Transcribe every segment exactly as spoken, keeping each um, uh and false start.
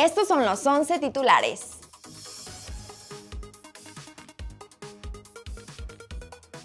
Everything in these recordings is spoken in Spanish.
Estos son los once titulares.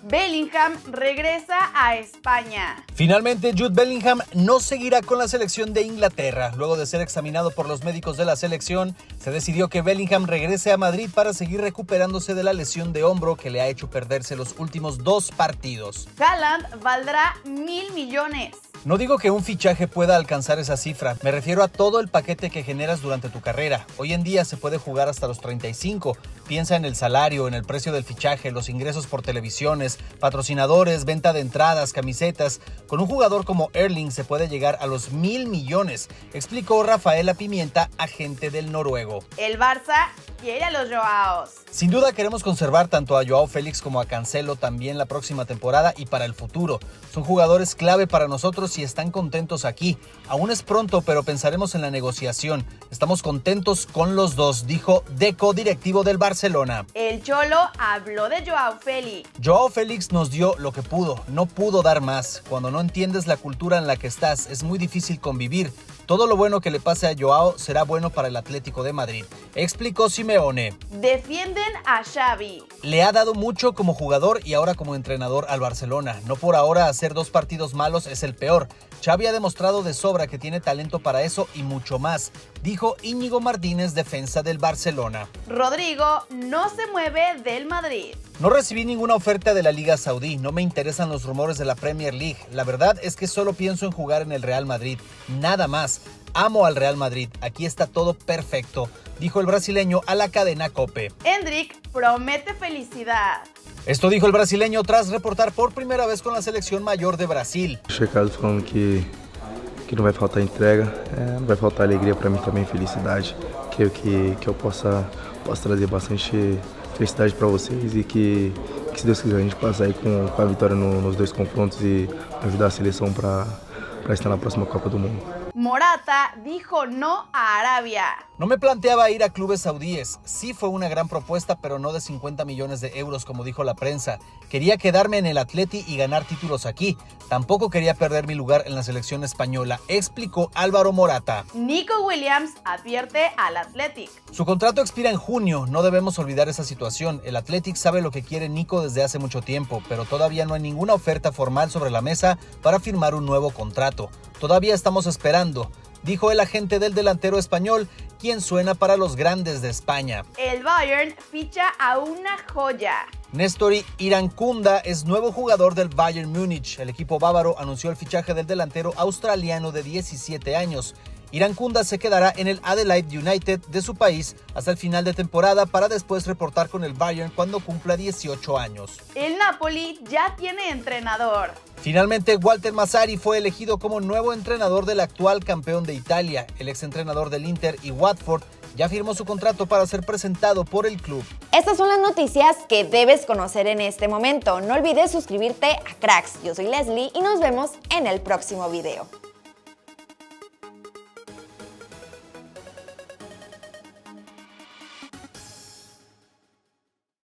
Bellingham regresa a España. Finalmente, Jude Bellingham no seguirá con la selección de Inglaterra. Luego de ser examinado por los médicos de la selección, se decidió que Bellingham regrese a Madrid para seguir recuperándose de la lesión de hombro que le ha hecho perderse los últimos dos partidos. Haaland valdrá mil millones. No digo que un fichaje pueda alcanzar esa cifra, me refiero a todo el paquete que generas durante tu carrera. Hoy en día se puede jugar hasta los treinta y cinco, piensa en el salario, en el precio del fichaje, los ingresos por televisiones, patrocinadores, venta de entradas, camisetas. Con un jugador como Erling se puede llegar a los mil millones, explicó Rafaela Pimienta, agente del noruego. El Barça quiere a los Joaos. Sin duda queremos conservar tanto a Joao Félix como a Cancelo también la próxima temporada y para el futuro. Son jugadores clave para nosotros si están contentos aquí. Aún es pronto, pero pensaremos en la negociación. Estamos contentos con los dos, dijo Deco, directivo del Barcelona. El Cholo habló de Joao Félix. Joao Félix nos dio lo que pudo, no pudo dar más. Cuando no entiendes la cultura en la que estás, es muy difícil convivir. Todo lo bueno que le pase a Joao será bueno para el Atlético de Madrid, explicó Simeone. Defienden a Xavi. Le ha dado mucho como jugador y ahora como entrenador al Barcelona. No por ahora hacer dos partidos malos es el peor. Xavi ha demostrado de sobra que tiene talento para eso y mucho más, dijo Íñigo Martínez, defensa del Barcelona. Rodrigo no se mueve del Madrid. No recibí ninguna oferta de la Liga Saudí, no me interesan los rumores de la Premier League. La verdad es que solo pienso en jugar en el Real Madrid, nada más. Amo al Real Madrid, aquí está todo perfecto, dijo el brasileño a la cadena COPE. Endrick promete felicidad. Esto dijo el brasileño tras reportar por primera vez con la selección mayor de Brasil. Checados con que, que no va a faltar entrega, eh, no va a faltar alegría para mí también, felicidad. Que, que, que yo pueda traer bastante felicidade para vocês e que, que se Deus quiser a gente passa aí com, com a vitória no, nos dois confrontos e ajudar a seleção para para estar na próxima Copa do Mundo. Morata dijo no a Arabia. No me planteaba ir a clubes saudíes. Sí fue una gran propuesta, pero no de cincuenta millones de euros, como dijo la prensa. Quería quedarme en el Athletic y ganar títulos aquí. Tampoco quería perder mi lugar en la selección española, explicó Álvaro Morata. Nico Williams advierte al Athletic. Su contrato expira en junio. No debemos olvidar esa situación. El Athletic sabe lo que quiere Nico desde hace mucho tiempo, pero todavía no hay ninguna oferta formal sobre la mesa para firmar un nuevo contrato. Todavía estamos esperando, dijo el agente del delantero español, quien suena para los grandes de España. El Bayern ficha a una joya. Néstor Irankunda es nuevo jugador del Bayern Múnich. El equipo bávaro anunció el fichaje del delantero australiano de diecisiete años. Irankunda se quedará en el Adelaide United de su país hasta el final de temporada para después reportar con el Bayern cuando cumpla dieciocho años. El Napoli ya tiene entrenador. Finalmente, Walter Mazzarri fue elegido como nuevo entrenador del actual campeón de Italia. El exentrenador del Inter y Watford ya firmó su contrato para ser presentado por el club. Estas son las noticias que debes conocer en este momento. No olvides suscribirte a Cracks. Yo soy Leslie y nos vemos en el próximo video.